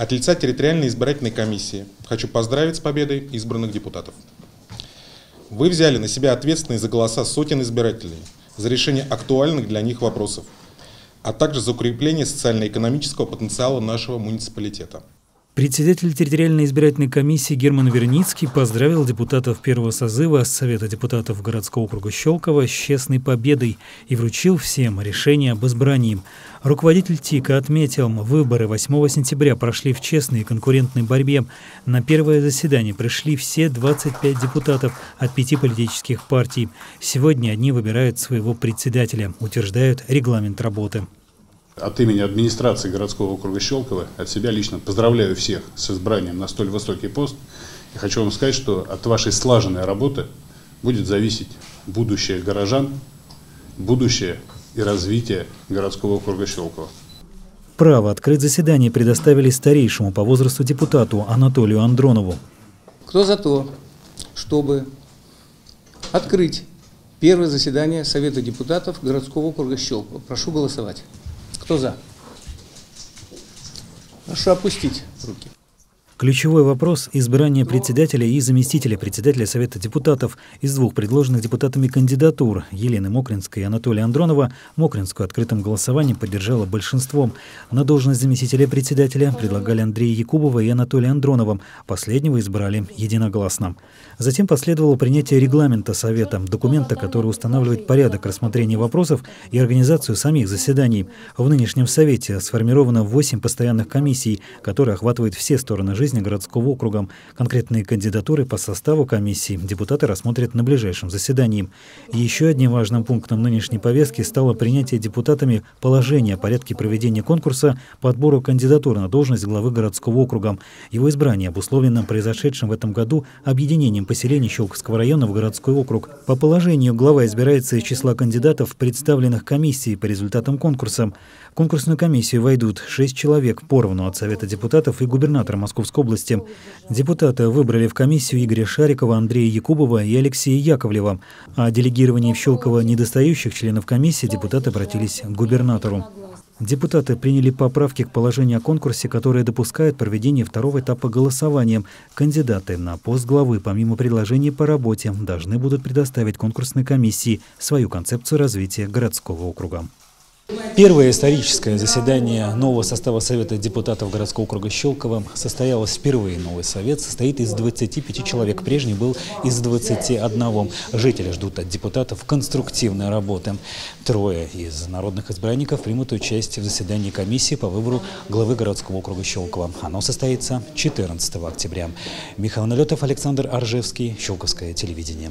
От лица территориальной избирательной комиссии хочу поздравить с победой избранных депутатов. Вы взяли на себя ответственность за голоса сотен избирателей, за решение актуальных для них вопросов, а также за укрепление социально-экономического потенциала нашего муниципалитета. Председатель территориальной избирательной комиссии Герман Верницкий поздравил депутатов первого созыва Совета депутатов городского округа Щелково с честной победой и вручил всем решение об избрании. Руководитель ТИКа отметил, выборы 8 сентября прошли в честной и конкурентной борьбе. На первое заседание пришли все 25 депутатов от 5 политических партий. Сегодня они выбирают своего председателя, утверждают регламент работы. От имени администрации городского округа Щелково от себя лично поздравляю всех с избранием на столь высокий пост. И хочу вам сказать, что от вашей слаженной работы будет зависеть будущее горожан, будущее и развитие городского округа Щелково. Право открыть заседание предоставили старейшему по возрасту депутату Анатолию Андронову. Кто за то, чтобы открыть первое заседание Совета депутатов городского округа Щелково? Прошу голосовать. Кто за? Прошу опустить руки. Ключевой вопрос – избрание председателя и заместителя председателя Совета депутатов из двух предложенных депутатами кандидатур Елены Мокринской и Анатолия Андронова. Мокринскую открытым голосованием поддержало большинством. На должность заместителя председателя предлагали Андрея Якубова и Анатолия Андронова. Последнего избрали единогласно. Затем последовало принятие регламента Совета, документа, который устанавливает порядок рассмотрения вопросов и организацию самих заседаний. В нынешнем Совете сформировано 8 постоянных комиссий, которые охватывают все стороны жизни городского округа. Конкретные кандидатуры по составу комиссии депутаты рассмотрят на ближайшем заседании. Еще одним важным пунктом нынешней повестки стало принятие депутатами положения о порядке проведения конкурса по отбору кандидатур на должность главы городского округа. Его избрание обусловлено произошедшим в этом году объединением поселений Щелковского района в городской округ. По положению глава избирается из числа кандидатов, представленных комиссией по результатам конкурса. В конкурсную комиссию войдут 6 человек поровну от Совета депутатов и губернатора Московского области. Депутаты выбрали в комиссию Игоря Шарикова, Андрея Якубова и Алексея Яковлева. О делегировании в Щелково недостающих членов комиссии депутаты обратились к губернатору. Депутаты приняли поправки к положению о конкурсе, которые допускают проведение второго этапа голосования. Кандидаты на пост главы, помимо предложений по работе, должны будут предоставить конкурсной комиссии свою концепцию развития городского округа. Первое историческое заседание нового состава Совета депутатов городского округа Щелково состоялось впервые. Новый совет состоит из 25 человек, прежний был из 21. Жители ждут от депутатов конструктивной работы. 3 из народных избранников примут участие в заседании комиссии по выбору главы городского округа Щелково. Оно состоится 14 октября. Михаил Налетов, Александр Аржевский, Щелковское телевидение.